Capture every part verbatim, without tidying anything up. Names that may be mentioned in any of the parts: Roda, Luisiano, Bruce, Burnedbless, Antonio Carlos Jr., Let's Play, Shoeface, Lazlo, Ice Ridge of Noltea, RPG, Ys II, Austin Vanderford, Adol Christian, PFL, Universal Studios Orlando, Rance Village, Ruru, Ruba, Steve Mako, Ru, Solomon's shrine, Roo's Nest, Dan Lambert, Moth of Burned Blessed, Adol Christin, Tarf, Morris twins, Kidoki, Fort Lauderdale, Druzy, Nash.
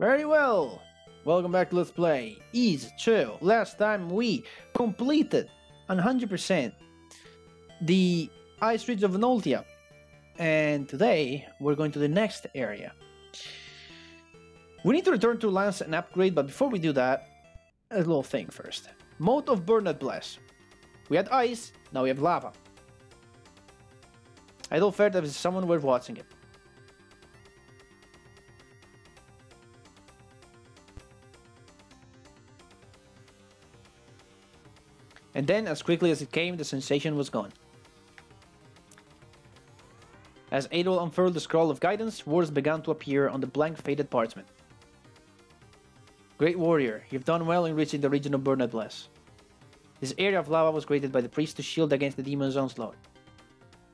Very well! Welcome back to Let's Play Ys two. Last time we completed one hundred percent the Ice Ridge of Noltea, and today we're going to the next area. We need to return to Lance and upgrade, but before we do that, a little thing first. Moth of Burned Blessed. We had ice, now we have lava. I don't fear that someone were watching it. And then, as quickly as it came, the sensation was gone. As Adol unfurled the scroll of guidance, words began to appear on the blank, faded parchment. Great warrior, you've done well in reaching the region of Burnedbless. This area of lava was created by the priest to shield against the demon's onslaught.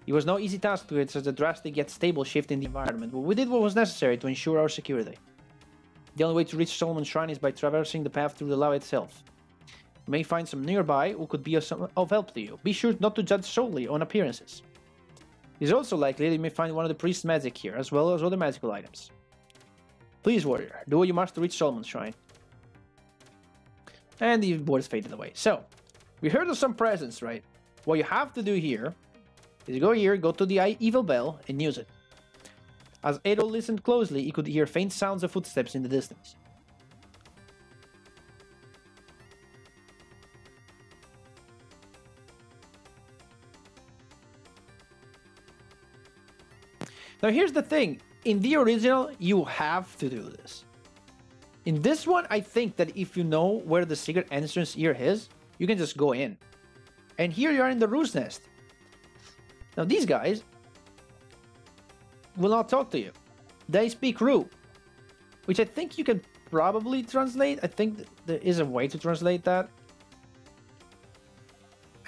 It was no easy task to create such a drastic yet stable shift in the environment, but we did what was necessary to ensure our security. The only way to reach Solomon's shrine is by traversing the path through the lava itself. You may find some nearby who could be of help to you. Be sure not to judge solely on appearances. It is also likely that you may find one of the priest's magic here, as well as other magical items. Please, warrior, do what you must to reach Solomon's shrine. And the words faded away. So, we heard of some presents, right? What you have to do here is go here, go to the evil bell, and use it. As Adol listened closely, he could hear faint sounds of footsteps in the distance. Now here's the thing, in the original, you have to do this. In this one, I think that if you know where the secret entrance here is, you can just go in. And here you are in the Roo's Nest. Now these guys will not talk to you. They speak Ru, which I think you can probably translate. I think th there is a way to translate that.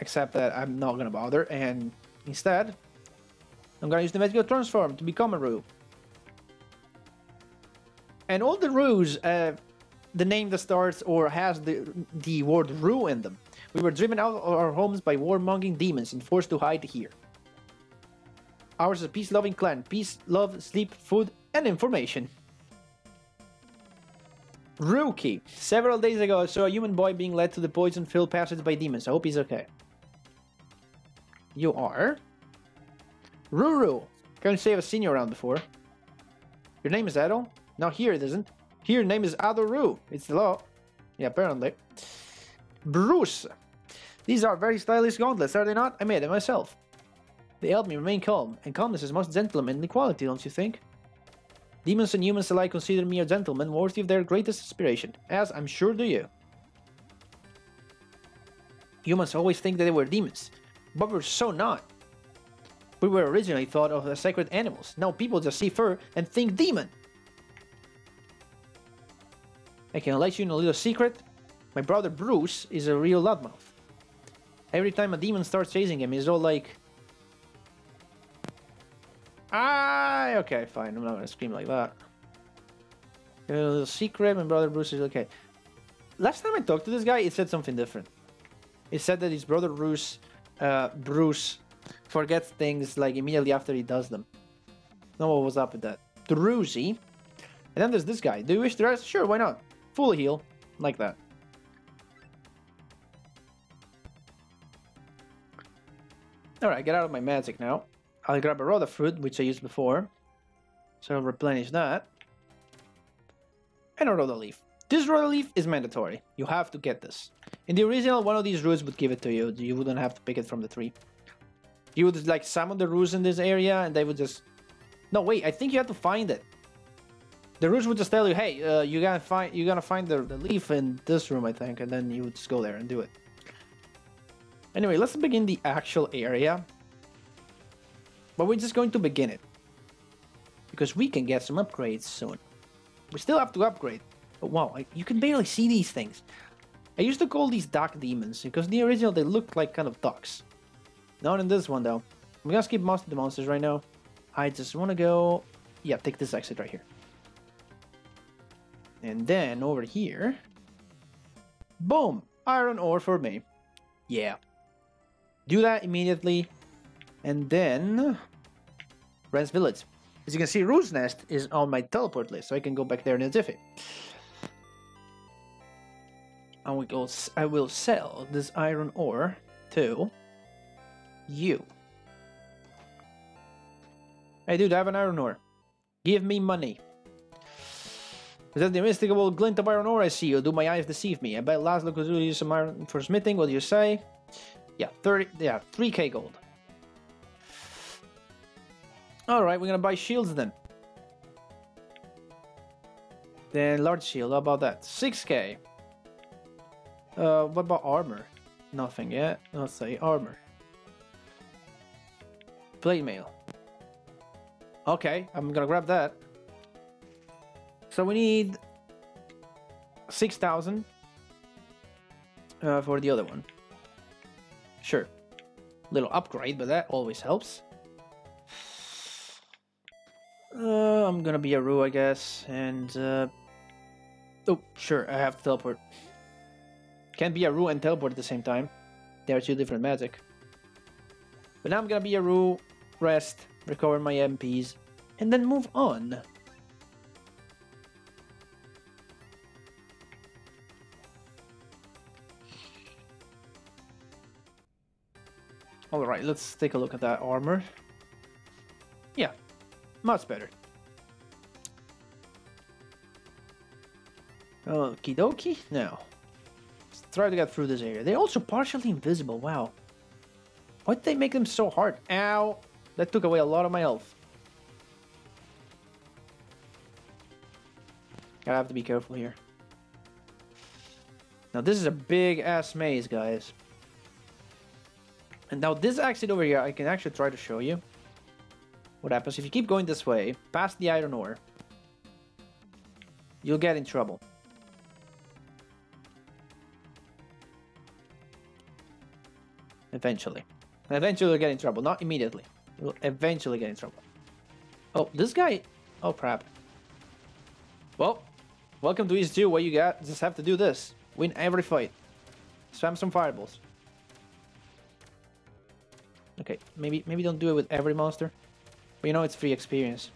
Except that I'm not gonna bother, and instead, I'm gonna use the magical transform to become a Ru. And all the Rus, uh, the name that starts or has the, the word Ru in them. We were driven out of our homes by warmongering demons and forced to hide here. Ours is a peace-loving clan. Peace, love, sleep, food, and information. Ruki. Several days ago, I saw a human boy being led to the poison-filled passage by demons. I hope he's okay. You are? Ruru! Can't say I've seen you around before. Your name is Adol? No, here it isn't. Here your name is Adol Ru. It's the law. Yeah, apparently. Bruce! These are very stylish gauntlets, are they not? I made them myself. They help me remain calm, and calmness is most gentlemanly quality, don't you think? Demons and humans alike consider me a gentleman worthy of their greatest aspiration, as I'm sure do you. Humans always think that they were demons, but we're so not. We were originally thought of as sacred animals. Now people just see fur and think demon. I can let you in a little secret. My brother Bruce is a real loudmouth. Every time a demon starts chasing him, he's all like... Ah, okay, fine. I'm not gonna scream like that. A little secret, my brother Bruce is okay. Last time I talked to this guy, it said something different. It said that his brother Bruce, uh, Bruce... forgets things like immediately after he does them. No one was up with that. Druzy. And then there's this guy. Do you wish to rest? Sure, why not? Full heal. Like that. Alright, get out of my magic now. I'll grab a Roda fruit, which I used before. So I'll replenish that. And a Roda leaf. This Roda leaf is mandatory. You have to get this. In the original, one of these roots would give it to you. You wouldn't have to pick it from the tree. You would like summon the Rus in this area and they would just... No, wait, I think you have to find it. The Rus would just tell you, hey, uh, you're gonna find you're gonna find the, the leaf in this room, I think, and then you would just go there and do it. Anyway, let's begin the actual area. But we're just going to begin it. Because we can get some upgrades soon. We still have to upgrade. But wow, I, you can barely see these things. I used to call these duck demons, because in the original they looked like kind of ducks. Not in this one, though. I'm gonna skip most of the monsters right now. I just wanna go... Yeah, take this exit right here. And then, over here... Boom! Iron ore for me. Yeah. Do that immediately. And then... Rance Village. As you can see, Roo's Nest is on my teleport list, so I can go back there in a jiffy. And we go, I will sell this iron ore to you. Hey dude, I have an iron ore. Give me money. Is that the unmistakable glint of iron ore I see? Or do my eyes deceive me? I bet Lazlo could really use some iron for smithing. What do you say? Yeah, thirty. Yeah, three K gold. Alright, we're gonna buy shields then. Then large shield, how about that? six K. Uh, what about armor? Nothing yet. Let's say armor. Plate mail. Okay, I'm gonna grab that. So we need six thousand uh, for the other one. Sure. Little upgrade, but that always helps. Uh, I'm gonna be a Roo, I guess, and uh... oh, sure, I have to teleport. Can't be a Roo and teleport at the same time. They are two different magic. But now I'm gonna be a Roo, rest, recover my M Ps, and then move on. Alright, let's take a look at that armor. Yeah, much better. Oh, Kidoki? No. Let's try to get through this area. They're also partially invisible, wow. Why did they make them so hard? Ow! That took away a lot of my health. I have to be careful here. Now this is a big ass maze, guys. And now this exit over here, I can actually try to show you what happens. If you keep going this way, past the iron ore, you'll get in trouble. Eventually. Eventually you'll get in trouble, not immediately. You'll eventually get in trouble. Oh, this guy... oh, crap. Well, welcome to Ys two, what you got? Just have to do this. Win every fight. Spam some fireballs. Okay, maybe maybe don't do it with every monster. But you know it's free experience.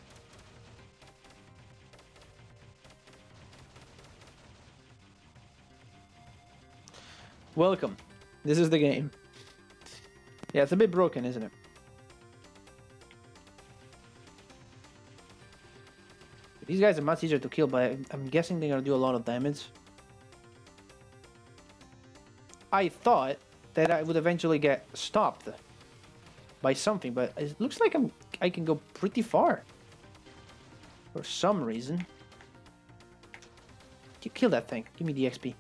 Welcome. This is the game. Yeah, it's a bit broken, isn't it? These guys are much easier to kill, but I'm guessing they're gonna do a lot of damage. I thought that I would eventually get stopped by something, but it looks like I'm I can go pretty far for some reason. You kill that thing. Give me the X P.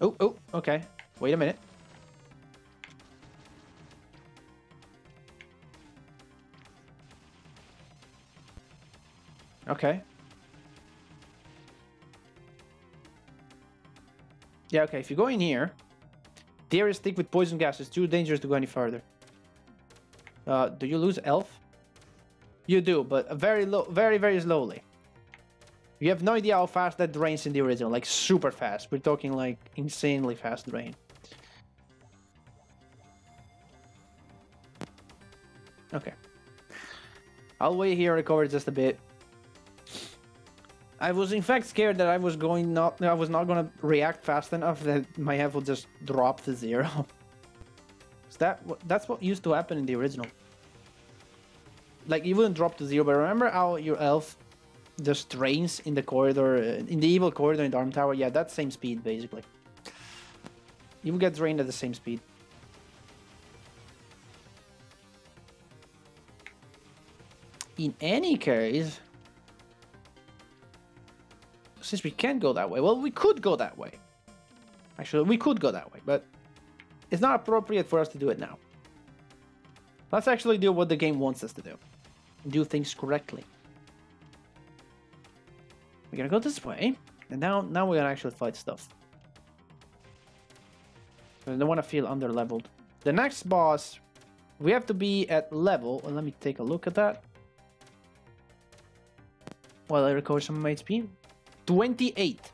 Oh, oh, okay. Wait a minute. Okay. Yeah, okay, if you go in here, the area is thick with poison gas. It's too dangerous to go any further. Uh, do you lose health? You do, but very low, very, very slowly. You have no idea how fast that drains in the original, like super fast. We're talking like insanely fast drain. Okay. I'll wait here and recover just a bit. I was in fact scared that I was going not I was not gonna react fast enough that my health would just drop to zero. Is that that's what used to happen in the original? Like you wouldn't drop to zero, but remember how your health just drains in the corridor, in the evil corridor in the arm tower? Yeah, that same speed basically. You will get drained at the same speed. In any case. Since we can't go that way, well, we could go that way. Actually, we could go that way, but it's not appropriate for us to do it now. Let's actually do what the game wants us to do. Do things correctly. We're gonna go this way, and now, now we're gonna actually fight stuff. I don't want to feel under-leveled. The next boss, we have to be at level, and let me take a look at that. While I record some of my H P. twenty-eight.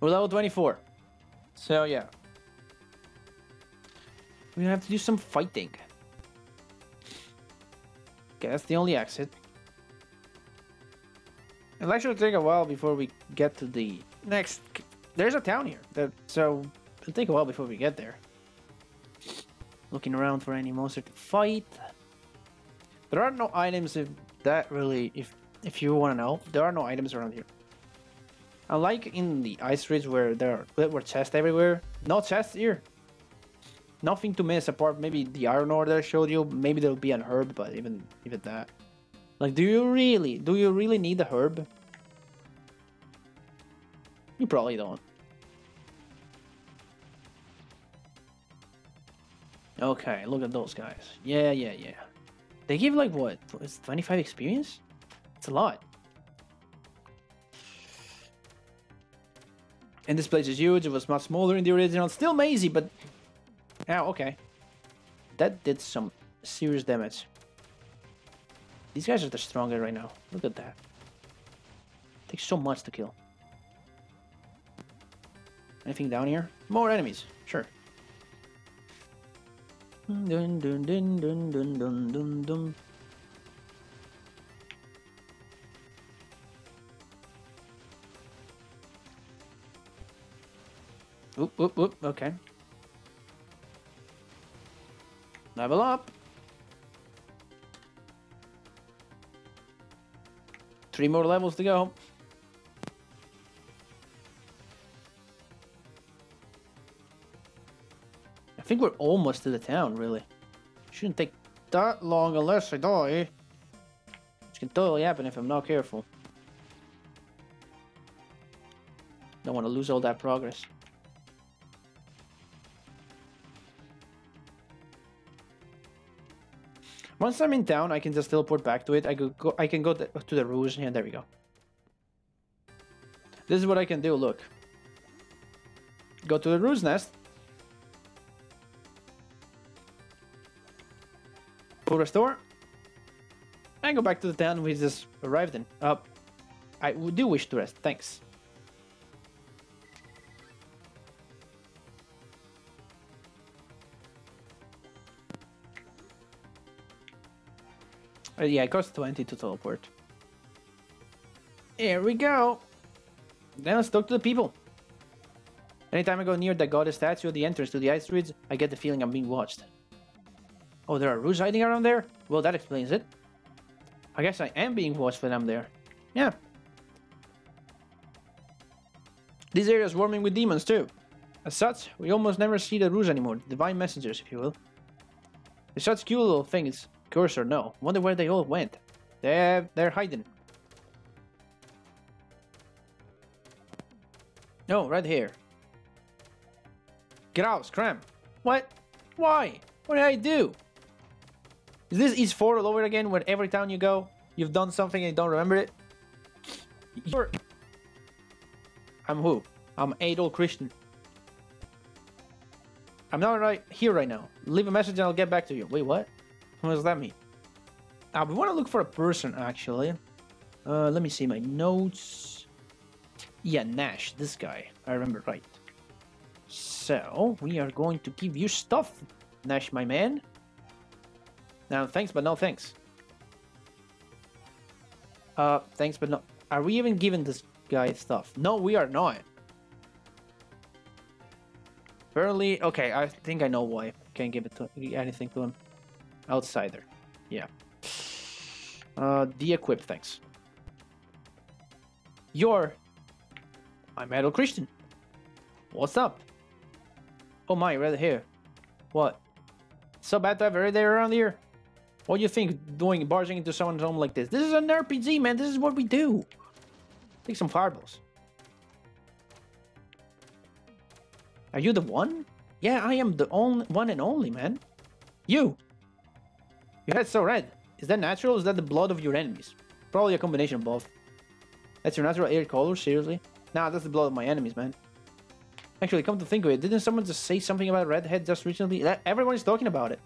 We're level twenty-four. So, yeah. We're gonna have to do some fighting. Okay, that's the only exit. It'll actually take a while before we get to the next... There's a town here, that so it'll take a while before we get there. Looking around for any monster to fight. There are no items if that really... If, if you want to know, there are no items around here. Unlike in the Ice Ridge where there were chests everywhere, no chests here. Nothing to miss apart maybe the iron ore that I showed you. Maybe there'll be an herb, but even even that. Like, do you really, do you really need the herb? You probably don't. Okay, look at those guys. Yeah, yeah, yeah. They give like what? It's twenty-five experience? It's a lot. And this place is huge. It was much smaller in the original. Still mazy, but... Ow, okay. That did some serious damage. These guys are the stronger right now. Look at that. Takes so much to kill. Anything down here? More enemies. Sure. Dun, dun, dun, dun, dun, dun, dun, dun. Oop, oop, oop. Okay. Level up. Three more levels to go. I think we're almost to the town, really. Shouldn't take that long unless I die. Which can totally happen if I'm not careful. Don't want to lose all that progress. Once I'm in town, I can just teleport back to it. I could go. I can go to the Roo's, and yeah, there we go. This is what I can do. Look, go to the Roo's Nest, pull restore, and go back to the town we just arrived in. Up. Uh, I do wish to rest. Thanks. Uh, yeah, it costs twenty to teleport. Here we go. Then let's talk to the people. Anytime I go near the goddess statue at the entrance to the Ice Ridge, I get the feeling I'm being watched. Oh, there are Rus hiding around there? Well, that explains it. I guess I am being watched when I'm there. Yeah. This area is swarming with demons too. As such, we almost never see the Rus anymore, divine messengers, if you will. They're such cute little things. Curse or no. Wonder where they all went. They're, they're hiding. No, right here. Get out, scram. What? Why? What did I do? Is this Ys four all over again where every town you go, you've done something and you don't remember it? You're... I'm who? I'm Adol Christian. I'm not right here right now. Leave a message and I'll get back to you. Wait, what? What does that mean? Uh, we want to look for a person, actually. Uh, let me see my notes. Yeah, Nash, this guy. I remember right. So, we are going to give you stuff, Nash, my man. Now, thanks, but no thanks. Uh, thanks, but no... Are we even giving this guy stuff? No, we are not. Apparently... Okay, I think I know why. Can't give it to anything to him. Outsider, yeah. Uh, de-equip, thanks. You're... I'm Adol Christin. What's up? Oh my, right here. What? So bad to have a radar around here? What do you think doing barging into someone's home like this? This is an R P G, man. This is what we do. Take some fireballs. Are you the one? Yeah, I am the only one and only, man. You! Your head's so red. Is that natural or is that the blood of your enemies? Probably a combination of both. That's your natural hair color? Seriously? Nah, that's the blood of my enemies, man. Actually, come to think of it, didn't someone just say something about redhead just recently? That, everyone is talking about it.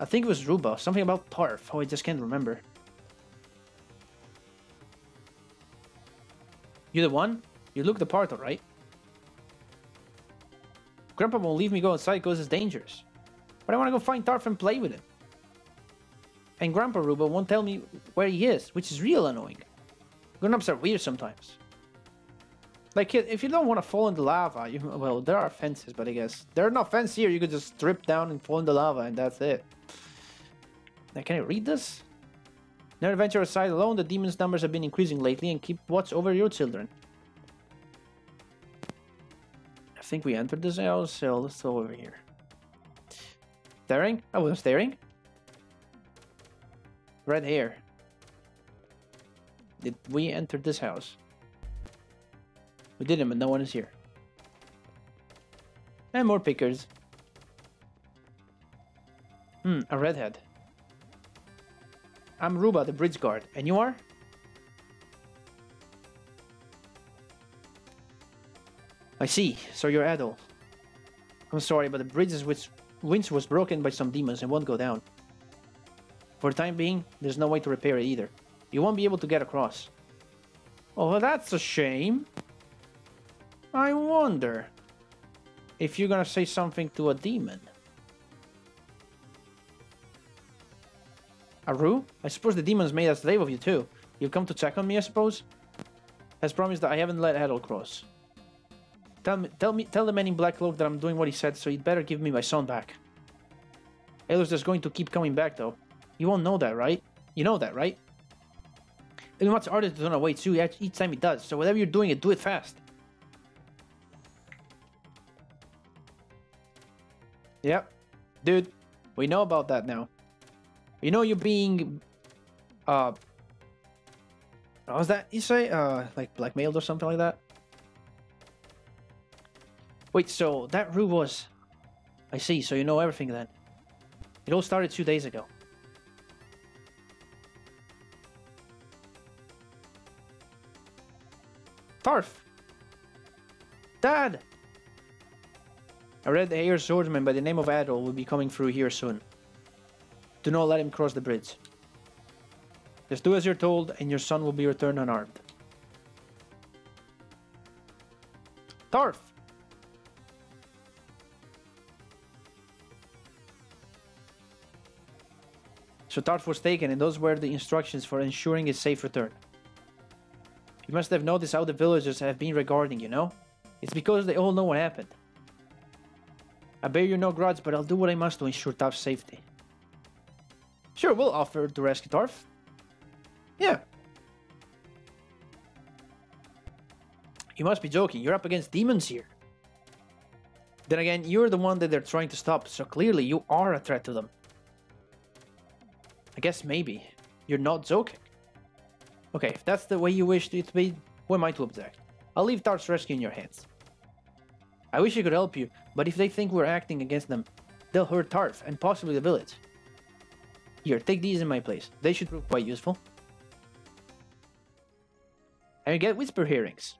I think it was Ruba. Something about Tarf. Oh, I just can't remember. You the one? You look the part, alright? Grandpa won't leave me go outside because it's dangerous. But I want to go find Tarf and play with him. And Grandpa Ruba won't tell me where he is, which is real annoying. Grown-ups are weird sometimes. Like, if you don't want to fall in the lava, you, well, there are fences, but I guess there are no fences here. You could just strip down and fall in the lava, and that's it. Now, can I read this? Never venture aside alone. The demons' numbers have been increasing lately, and keep watch over your children. I think we entered this house, so let's go over here. Staring? I wasn't staring. Red hair. Did we enter this house? We didn't, but no one is here. And more pickers. Hmm, a redhead. I'm Ruba, the bridge guard, and you are? I see, so you're Adol. I'm sorry, but the bridge's winch was broken by some demons and won't go down. For the time being, there's no way to repair it either. You won't be able to get across. Oh, well, that's a shame. I wonder if you're gonna say something to a demon. Roo? I suppose the demons made a slave of you too. You've come to check on me, I suppose? Has promised that I haven't let Adol cross. Tell me, tell me, tell the man in black cloak that I'm doing what he said, so he'd better give me my son back. Adol's just going to keep coming back though. You won't know that, right? You know that, right? It'll be much harder to turn away too each time he does, so whatever you're doing it, do it fast. Yep, dude, we know about that now. You know you're being, uh, what was that you say? Uh, like blackmailed or something like that? Wait, so that Rue was, I see, so you know everything then. It all started two days ago. Tarf! Dad! A red-haired swordsman by the name of Adol will be coming through here soon. Do not let him cross the bridge. Just do as you're told, and your son will be returned unarmed. Tarf! So Tarf was taken, and those were the instructions for ensuring his safe return. You must have noticed how the villagers have been regarding you, no? It's because they all know what happened. I bear you no grudge, but I'll do what I must to ensure Tarf's safety. Sure, we'll offer to rescue Tarf. Yeah. You must be joking, you're up against demons here. Then again, you're the one that they're trying to stop, so clearly you are a threat to them. I guess maybe. You're not joking. Okay, if that's the way you wished it to be, who am I to object? I'll leave Tarf's rescue in your hands. I wish I could help you, but if they think we're acting against them, they'll hurt Tarf and possibly the village. Here, take these in my place. They should prove quite useful. And you get whisper hearings.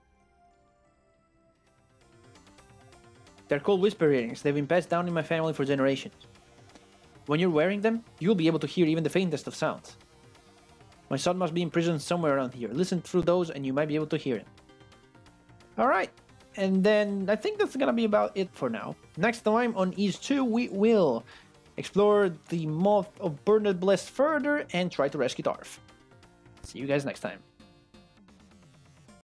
They're called whisper hearings. They've been passed down in my family for generations. When you're wearing them, you'll be able to hear even the faintest of sounds. My son must be imprisoned somewhere around here. Listen through those and you might be able to hear him. Alright. And then I think that's gonna be about it for now. Next time on Ys two, we will explore the Moth of Burned Blessed further and try to rescue Tarf. See you guys next time.